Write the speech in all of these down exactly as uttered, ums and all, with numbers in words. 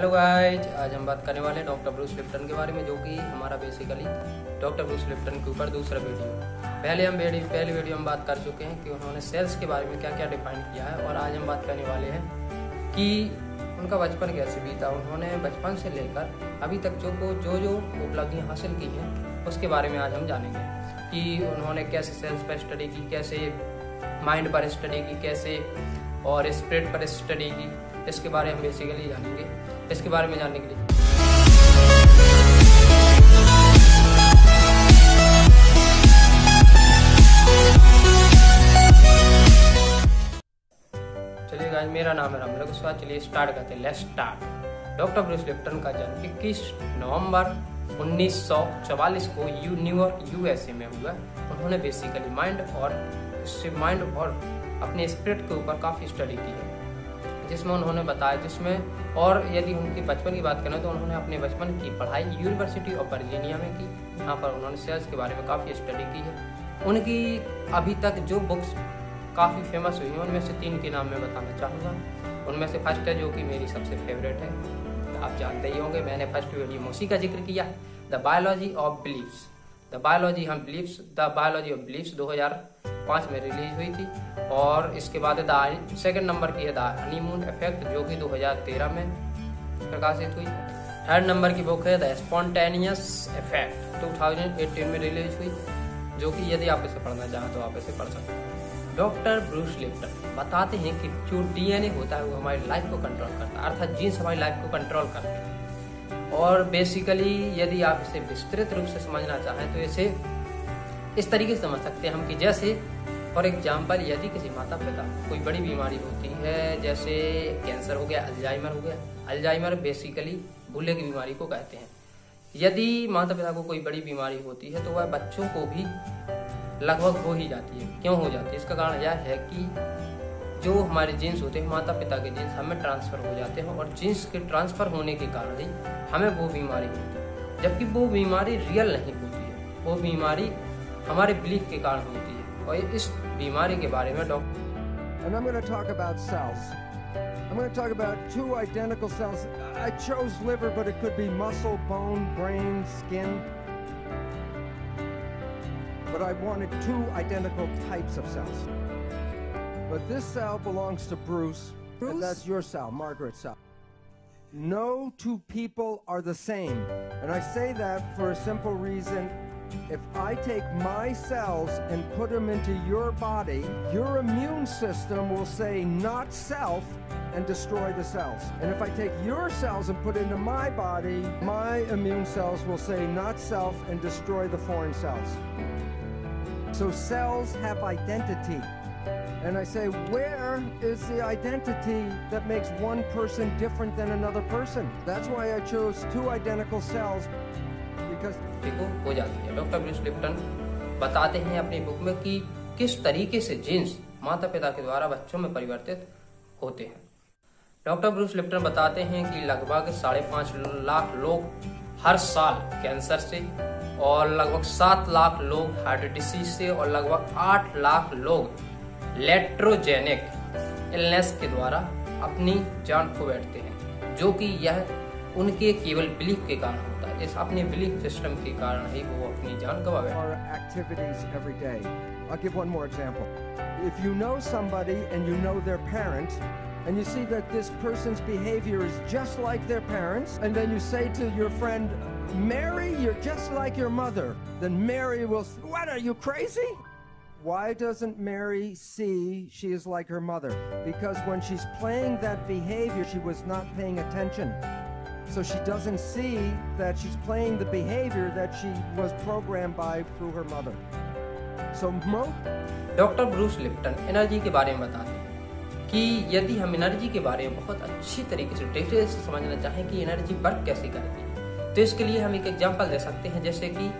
Hello guys, आज हम बात करने वाले हैं डॉक्टर ब्रूस लिप्टन के बारे में, जो कि हमारा बेसिकली डॉक्टर ब्रूस लिप्टन के ऊपर दूसरा वीडियो है। पहले हम वीडियो पहले वीडियो हम बात कर चुके हैं कि उन्होंने सेल्स के बारे में क्या क्या डिफाइन किया है, और आज हम बात करने वाले हैं कि उनका बचपन कैसे बीता। उन्होंने बचपन से लेकर अभी तक जो को जो जो उपलब्धियाँ हासिल की हैं उसके बारे में आज हम जानेंगे कि उन्होंने कैसे सेल्स पर स्टडी की, कैसे माइंड पर स्टडी की, कैसे और स्पिरिट पर स्टडी की। इसके बारे में बेसिकली जानेंगे। इसके बारे में जानने के लिए चलिए गाइस, मेरा नाम है रामलोक कुशवाहा। चलिए स्टार्ट करते हैं, let's start. Doctor Bruce Lipton का जन्म इक्कीस नवंबर उन्नीस सौ चौवालीस को न्यूयॉर्क यूएसए में हुआ। उन्होंने बेसिकली माइंड और माइंड और अपने स्पिरिट के ऊपर काफ़ी स्टडी की है, जिसमें उन्होंने बताया जिसमें और यदि उनकी बचपन की बात करें तो उन्होंने अपने बचपन की पढ़ाई यूनिवर्सिटी ऑफ वर्जीनिया में की। यहाँ पर उन्होंने सेल्स के बारे में काफ़ी स्टडी की है। उनकी अभी तक जो बुक्स काफ़ी फेमस हुई हैं उनमें से तीन के नाम मैं बताना चाहूँगा। उनमें से फर्स्ट है जो कि मेरी सबसे फेवरेट है, आप जानते ही होंगे, मैंने फर्स्ट वीडियो में उसी का जिक्र किया, the biology of beliefs the biology हम beliefs the biology of beliefs दो हज़ार पाँच में रिलीज हुई थी। और इसके बाद द सेकंड नंबर की है द हनीमून इफेक्ट, जो कि दो हज़ार तेरह में प्रकाशित हुई। थर्ड नंबर की बुक है द स्पॉन्टेनियस इफेक्ट, दो हज़ार अठारह में रिलीज हुई, जो कि यदि आप इसे पढ़ना चाहें तो आप इसे पढ़ सकते हैं। डॉक्टर ब्रूस लिप्टन बताते हैं कि जो डीएनए होता है वो हमारी लाइफ को कंट्रोल करता है, अर्थात जीन्स हमारी लाइफ को कंट्रोल करते हैं। और बेसिकली यदि आप इसे विस्तृत रूप से समझना चाहें तो इसे इस तरीके से समझ सकते हैं हम कि जैसे फॉर एग्जाम्पल यदि किसी माता पिता कोई बड़ी बीमारी होती है, जैसे कैंसर हो गया, अल्जाइमर हो गया। अल्जाइमर बेसिकली भूले की बीमारी को कहते हैं। यदि माता पिता को कोई बड़ी बीमारी होती है तो वह बच्चों को भी लगभग हो ही जाती है। क्यों हो जाती है? इसका कारण यह है कि जो हमारे जीन्स होते हैं, माता पिता के जीन्स हमें ट्रांसफ़र हो जाते हैं, और जीन्स के ट्रांसफ़र होने के कारण ही हमें वो बीमारी होती है, जबकि वो बीमारी रियल नहीं होती है, वो बीमारी हमारे बिलीफ के कारण होती है। और इस बीमारी के बारे में doctor And I'm going to talk about cells. I'm going to talk about two identical cells. I chose liver, but it could be muscle, bone, brain, skin. But I wanted two identical types of cells. But this cell belongs to Bruce. Bruce? And that's your cell, Margaret's cell. No two people are the same. And I say that for a simple reason. If I take my cells and put them into your body, your immune system will say not self and destroy the cells. And if I take your cells and put into my body, my immune cells will say not self and destroy the foreign cells. So cells have identity. And I say, where is the identity that makes one person different than another person? That's why I chose two identical cells. देखो हो जाती है। Doctor Bruce Lipton बताते हैं अपनी book में कि किस तरीके से जीन्स माता पिता के द्वारा बच्चों में परिवर्तित होते हैं। डॉक्टर ब्रूस लिप्टन बताते हैं कि लगभग साढ़े पाँच लाख लोग हर साल कैंसर से, और लगभग सात लाख लोग हार्ट डिसीज से, और लगभग आठ लाख लोग लेट्रोजेनिक इलनेस के द्वारा अपनी जान खो बैठते हैं, जो कि यह उनके केवल बिलीफ के कारण होता है। इस अपने बिलीफ सिस्टम के कारण ही वो अपनी जान गवा बैठे। Our activities every day. I'll give one more example. If you know somebody and you know their parents, and you see that this person's behavior is just like their parents, and then you say to your friend, Mary, you're just like your mother, then Mary will say, what, are you crazy? Why doesn't Mary see she is like her mother? Because when she's playing that behavior, she was not paying attention. So she doesn't see that she's playing the behavior that she was programmed by through her mother. So doctor Bruce Lipton energy के बारे में बताते हैं कि यदि हम energy के बारे में बहुत अच्छी तरीके से डिटेल से समझना चाहें कि एनर्जी वर्क कैसे करती है, तो इसके लिए हम एक एग्जांपल दे सकते हैं। जैसे कि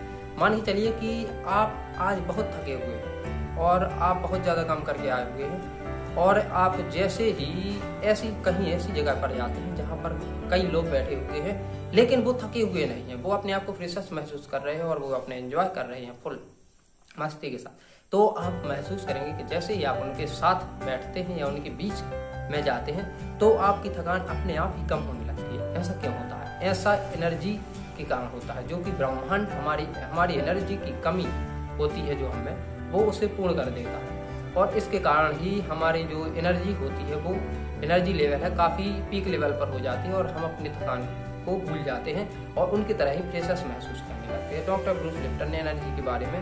मान के चलिए कि आप आज बहुत थके हुए हैं और आप बहुत ज़्यादा काम करके आए हुए हैं, और आप जैसे ही ऐसी कहीं ऐसी जगह पर जाते हैं जहाँ पर कई लोग बैठे हुए हैं, लेकिन वो थके हुए नहीं हैं, वो अपने आप को फ्रेश महसूस कर रहे हैं और वो अपने एंजॉय कर रहे हैं फुल मस्ती के साथ। तो आप महसूस करेंगे कि जैसे ही आप उनके साथ बैठते हैं या उनके बीच में जाते हैं तो आपकी थकान अपने आप ही कम होने लगती है। ऐसा क्यों होता है? ऐसा एनर्जी के कारण होता है, जो कि ब्रह्मांड हमारी हमारी एनर्जी की कमी होती है जो हमें, वो उसे पूर्ण कर देता है। और इसके कारण ही हमारी जो एनर्जी होती है, वो एनर्जी लेवल है काफ़ी पीक लेवल पर हो जाती है और हम अपनी थकान को भूल जाते हैं और उनकी तरह ही फ्रेशनेस महसूस करने लगते हैं। डॉक्टर ब्रूस लिप्टन ने एनर्जी के बारे में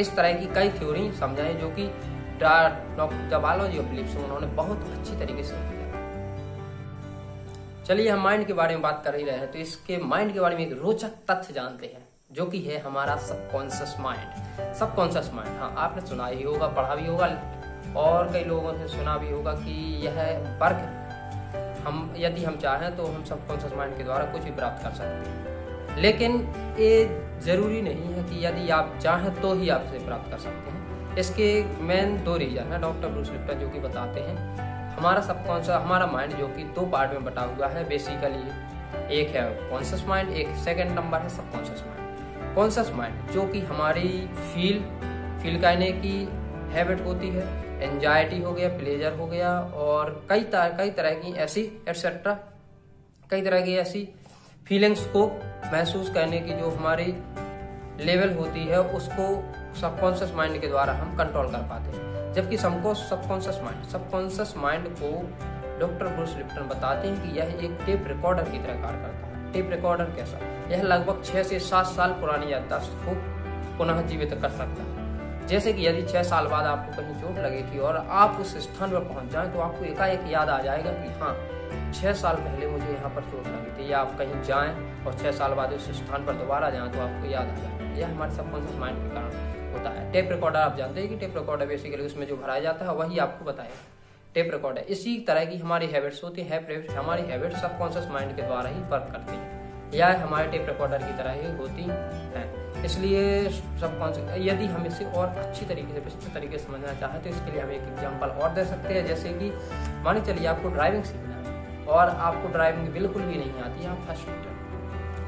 इस तरह की कई थ्योरी समझाई, जो कि द बायोलॉजी ऑफ बिलीफ उन्होंने बहुत अच्छी तरीके से किया। चलिए हम माइंड के बारे में बात कर ही रहे हैं, तो इसके माइंड के बारे में एक रोचक तथ्य जानते हैं, जो कि है हमारा सबकॉन्शियस माइंड। सबकॉन्शियस माइंड, हाँ आपने सुना ही होगा, पढ़ा भी होगा और कई लोगों से सुना भी होगा कि यह वर्क हम यदि हम चाहें तो हम सबकॉन्शियस माइंड के द्वारा कुछ भी प्राप्त कर सकते हैं। लेकिन ये जरूरी नहीं है कि यदि आप चाहें तो ही आप इसे प्राप्त कर सकते हैं। इसके मेन दो रीजन है डॉक्टर ब्रूस लिप्टन जो कि बताते हैं। हमारा सबकॉन्शियस हमारा माइंड जो कि दो पार्ट में बटा हुआ है बेसिकली, एक है कॉन्शियस माइंड, एक सेकंड नंबर है सबकॉन्शियस माइंड। कॉन्शियस माइंड जो कि हमारी फील फील करने की हैबिट होती है, एंजाइटी हो गया, प्लेजर हो गया और कई तरह कई तरह की ऐसी एटसेट्रा कई तरह की ऐसी फीलिंग्स को महसूस करने की जो हमारी लेवल होती है, उसको सबकॉन्शियस माइंड के द्वारा हम कंट्रोल कर पाते हैं। जबकि सबको सबकॉन्शियस माइंड सबकॉन्शियस माइंड को डॉक्टर ब्रूस लिप्टन बताते हैं कि यह एक टेप रिकॉर्डर की तरह कार्य करता है। टेप रिकॉर्डर कैसा? यह लगभग छः से सात साल पुरानी याददाश्त को पुनः जीवित कर सकता है। जैसे कि यदि छः साल बाद आपको कहीं चोट लगी थी और आप उस स्थान पर पहुंच जाएं तो आपको एकाएक याद आ जाएगा कि हाँ छः साल पहले मुझे यहाँ पर चोट लगी थी। या आप कहीं जाएँ और छः साल बाद उस स्थान पर दोबारा जाएँ तो आपको याद आ जाएगा। यह हमारे सबकॉन्शियस माइंड के कारण होता है। टेप रिकॉर्डर आप जानते हैं कि टेप रिकॉर्डर बेसिकली उसमें जो भराया जाता है वही आपको बताया टेप रिकॉर्डर। इसी तरह की हमारी हैबिट्स होती है, हमारी हैबिट्स सबकॉन्शियस माइंड के द्वारा ही वर्क करती है या हमारे टेप रिकॉर्डर की तरह ही होती हैं। इसलिए सबकॉन्शियस यदि हम इसे और अच्छी तरीके से बेहतर तरीके से समझना चाहें तो इसके लिए हम एक एग्जाम्पल और दे सकते हैं। जैसे कि मान चलिए आपको ड्राइविंग सीखना है और आपको ड्राइविंग बिल्कुल भी नहीं आती, आप फर्स्ट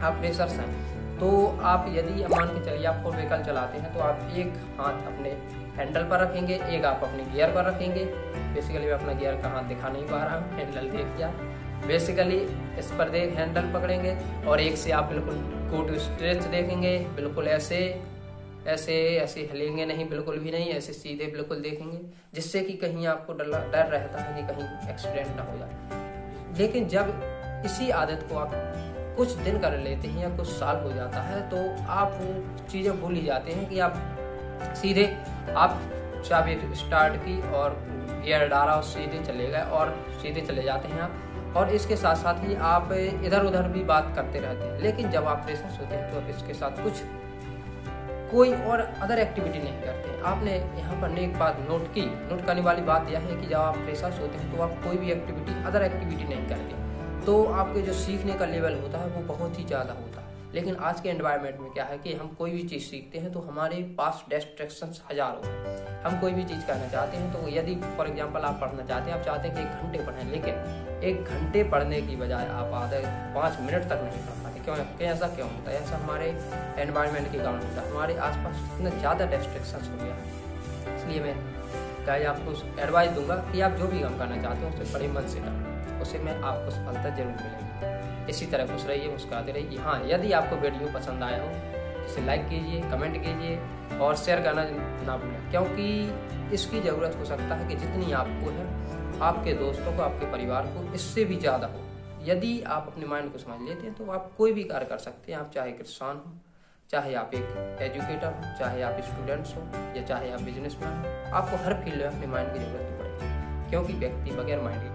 आप रेसर्स हैं, तो आप यदि मान के चलिए आप फोर व्हीकल चलाते हैं तो आप एक हाथ अपने हैंडल पर रखेंगे, एक आप अपने गियर पर रखेंगे। बेसिकली मैं अपना गियर का हाथ दिखा नहीं पा रहा हूँ, हैंडल देख लिया। बेसिकली इस पर देख हैंडल पकड़ेंगे और एक से आप बिल्कुल गुड स्ट्रेच देखेंगे, बिल्कुल ऐसे ऐसे ऐसे हिलेंगे नहीं, बिल्कुल भी नहीं, ऐसे सीधे बिल्कुल देखेंगे, जिससे कि कहीं आपको डर डर रहता है कि कहीं एक्सीडेंट ना हो जाए। लेकिन जब इसी आदत को आप कुछ दिन कर लेते हैं या कुछ साल हो जाता है तो आप वो चीज़ें भूल ही जाते हैं कि आप सीधे आप चाबी स्टार्ट की और गियर डाला और सीधे चले गए और सीधे चले जाते हैं आप। और इसके साथ साथ ही आप इधर उधर भी बात करते रहते हैं। लेकिन जब आप फ्रेशनेस होते हैं तो आप इसके साथ कुछ कोई और अदर एक्टिविटी नहीं करते। आपने यहाँ पर एक बात नोट की नोट करने वाली बात यह है कि जब आप फ्रेशनेस होते हैं तो आप कोई भी एक्टिविटी अदर एक्टिविटी नहीं करते, तो आपके जो सीखने का लेवल होता है वो बहुत ही ज़्यादा होता है। लेकिन आज के एनवायरनमेंट में क्या है कि हम कोई भी चीज़ सीखते हैं तो हमारे पास डिस्ट्रैक्शंस हजारों हैं। हम कोई भी चीज़ करना चाहते हैं तो यदि फॉर एग्जांपल आप पढ़ना चाहते हैं, आप चाहते हैं कि एक घंटे पढ़ें, लेकिन एक घंटे पढ़ने की बजाय आप आधे पाँच मिनट तक नहीं पढ़ पाते। क्यों ऐसा क्यों होता है? ऐसा हमारे एनवायरनमेंट के कारण होता है। हमारे आसपास इतना ज़्यादा डिस्ट्रैक्शंस हो गया है। इसलिए मैं चाहे आपको एडवाइस दूंगा कि आप जो भी काम करना चाहते हो उसे बड़े मन से करें, उसे में आपको सफलता जरूर मिलेगी। इसी तरह खुश रहिए, मुस्कुराते रहिए। हाँ, यदि आपको वीडियो पसंद आया हो तो इसे लाइक कीजिए, कमेंट कीजिए और शेयर करना ना भूलें, क्योंकि इसकी ज़रूरत हो सकता है कि जितनी आपको है आपके दोस्तों को, आपके परिवार को इससे भी ज़्यादा हो। यदि आप अपने माइंड को समझ लेते हैं तो आप कोई भी कार्य कर सकते हैं। आप चाहे किसान हो, चाहे आप एक एजुकेटर हो, चाहे आप स्टूडेंट्स हो या चाहे आप बिजनेसमैन हो, आपको हर फील्ड में अपने माइंड की जरूरत पड़ेगी, क्योंकि व्यक्ति बगैर माइंड के।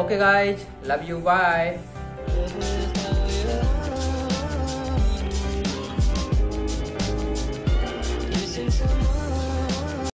Okay guys, love you, bye.